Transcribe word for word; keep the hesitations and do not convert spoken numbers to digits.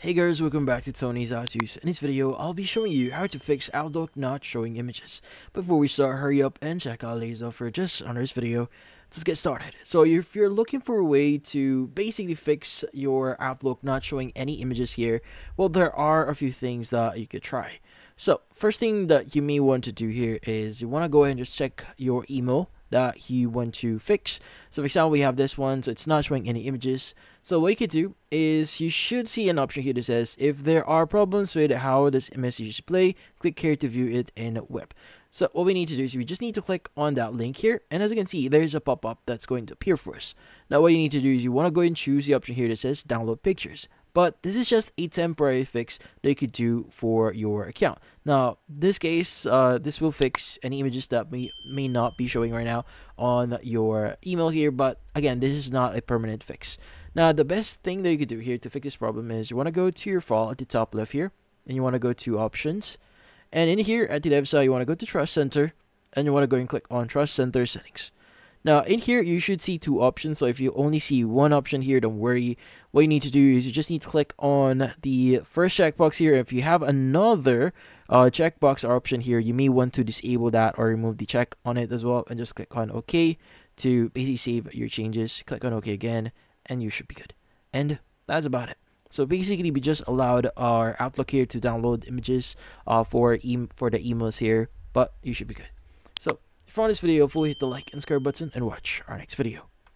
Hey guys, welcome back to Tony's HowTos. In this video, I'll be showing you how to fix Outlook not showing images. Before we start, hurry up and check out Lay's offer just under this video. Let's get started. So if you're looking for a way to basically fix your Outlook not showing any images here, well, there are a few things that you could try. So first thing that you may want to do here is you want to go ahead and just check your email that you want to fix. So for example, we have this one, so it's not showing any images. So what you could do is you should see an option here that says, if there are problems with how this message is displayed, click here to view it in web. So what we need to do is we just need to click on that link here, and as you can see, there's a pop-up that's going to appear for us. Now what you need to do is you want to go ahead and choose the option here that says download pictures. But this is just a temporary fix that you could do for your account. Now, this case, uh, this will fix any images that may, may not be showing right now on your email here. But again, this is not a permanent fix. Now, the best thing that you could do here to fix this problem is you want to go to your file at the top left here. And you want to go to options. And in here at the dev side, you want to go to Trust Center. And you want to go and click on Trust Center settings. Now, in here, you should see two options. So if you only see one option here, don't worry. What you need to do is you just need to click on the first checkbox here. If you have another uh, checkbox or option here, you may want to disable that or remove the check on it as well. And just click on OK to basically save your changes. Click on OK again, and you should be good. And that's about it. So basically, we just allowed our Outlook here to download images uh, for, e for the emails here, but you should be good. If you found this video, feel free to hit the like and subscribe button and watch our next video.